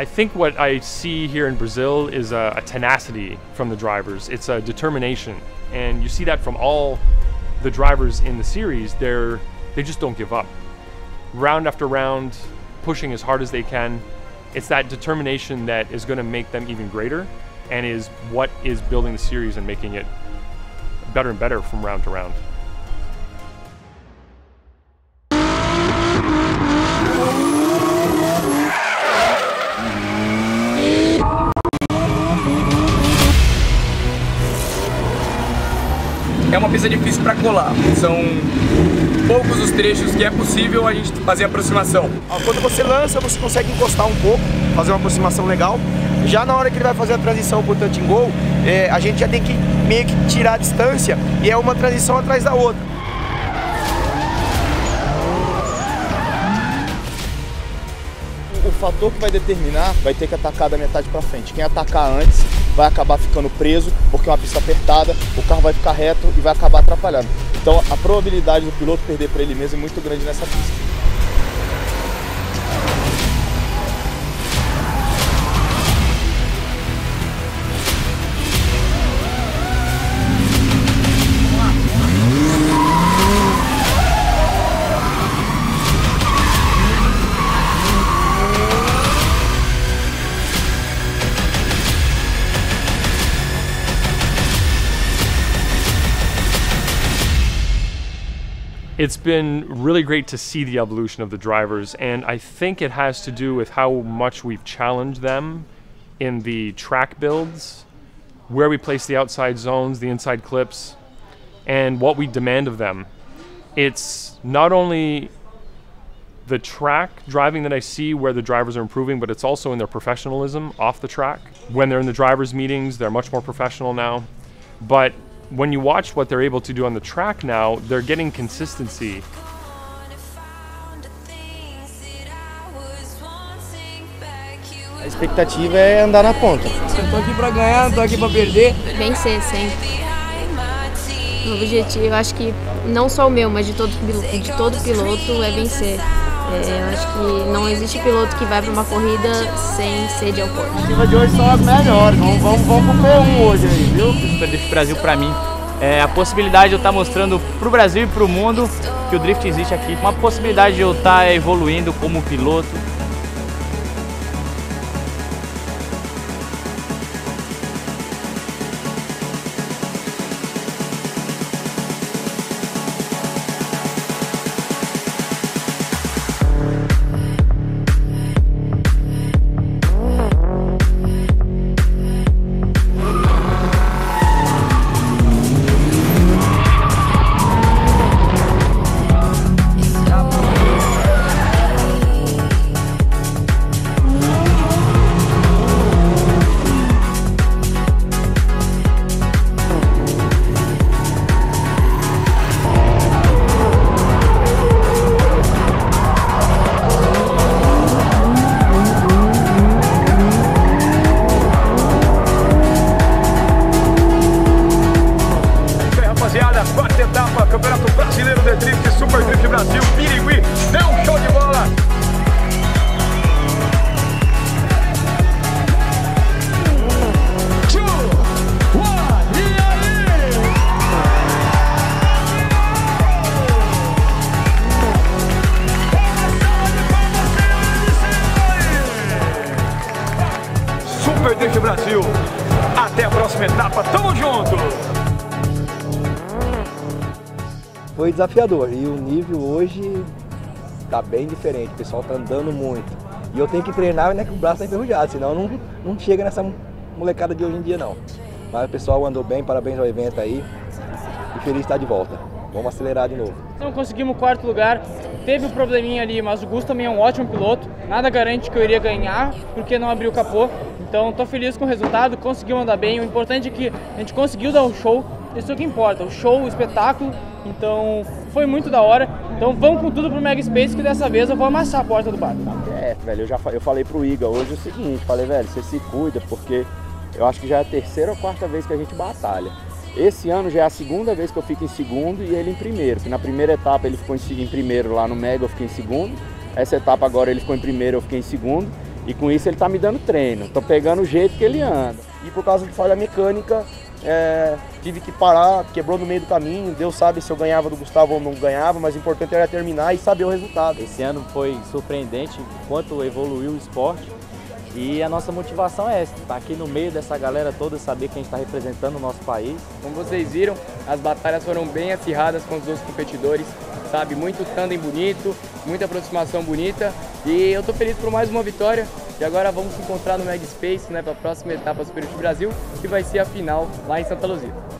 I think what I see here in Brazil is a tenacity from the drivers. It's a determination. And you see that from all the drivers in the series. They just don't give up. Round after round, pushing as hard as they can. It's that determination that is going to make them even greater and is what is building the series and making it better and better from round to round. É uma pista difícil para colar, são poucos os trechos que é possível a gente fazer aproximação. Quando você lança, você consegue encostar um pouco, fazer uma aproximação legal. Já na hora que ele vai fazer a transição pro Tantin Gol, a gente já tem que meio que tirar a distância e é uma transição atrás da outra. O fator que vai determinar vai ter que atacar da metade para frente. Quem atacar antes vai acabar ficando preso, porque é uma pista apertada, o carro vai ficar reto e vai acabar atrapalhando. Então a probabilidade do piloto perder para ele mesmo é muito grande nessa pista. It's been really great to see the evolution of the drivers, and I think it has to do with how much we've challenged them in the track builds, where we place the outside zones, the inside clips, and what we demand of them. It's not only the track driving that I see where the drivers are improving, but it's also in their professionalism off the track. When they're in the drivers' meetings, they're much more professional now, but when you watch what they're able to do on the track now, they're getting consistency. A expectativa é andar na ponta. Eu tô aqui para ganhar, não tô aqui para perder. Vencer sempre. O objetivo, acho que não só o meu, mas de todo piloto é vencer. Eu acho que não existe piloto que vai para uma corrida sem sede ao corpo. A corrida de hoje são as melhores, vamos pro P1 hoje aí, viu? O Super Drift Brasil para mim é a possibilidade de eu estar mostrando pro Brasil e pro mundo que o drift existe aqui. Uma possibilidade de eu estar evoluindo como piloto. Quarta etapa, Campeonato Brasileiro de Drift, Super Drift Brasil, Pirigui, deu um show de bola! Super Drift Brasil, até a próxima etapa, tamo junto! Foi desafiador e o nível hoje está bem diferente, o pessoal está andando muito. E eu tenho que treinar, né, que o braço está enferrujado, senão não chega nessa molecada de hoje em dia não. Mas o pessoal andou bem, parabéns ao evento aí e feliz de estar de volta. Vamos acelerar de novo. Não conseguimos o quarto lugar, teve um probleminha ali, mas o Gus também é um ótimo piloto. Nada garante que eu iria ganhar, porque não abriu o capô. Então estou feliz com o resultado, conseguiu andar bem. O importante é que a gente conseguiu dar um show, isso é o que importa, o show, o espetáculo. Então foi muito da hora, então vamos com tudo pro Mega Space que dessa vez eu vou amassar a porta do bar. É, velho, eu falei pro Higa hoje o seguinte, falei, velho, você se cuida porque eu acho que já é a terceira ou quarta vez que a gente batalha. Esse ano já é a segunda vez que eu fico em segundo e ele em primeiro, porque na primeira etapa ele ficou em primeiro lá no Mega, eu fiquei em segundo, essa etapa agora ele ficou em primeiro, eu fiquei em segundo. E com isso ele está me dando treino, estou pegando o jeito que ele anda. E por causa de falha mecânica, tive que parar, quebrou no meio do caminho. Deus sabe se eu ganhava do Gustavo ou não ganhava, mas o importante era terminar e saber o resultado. Esse ano foi surpreendente o quanto evoluiu o esporte. E a nossa motivação é essa, estar aqui no meio dessa galera toda, saber que a gente está representando o nosso país. Como vocês viram, as batalhas foram bem acirradas com os dois competidores, sabe? Muito tandem bonito, muita aproximação bonita. E eu estou feliz por mais uma vitória. E agora vamos se encontrar no Mega Space, né, para a próxima etapa Super Drift Brasil, que vai ser a final lá em Santa Luzia.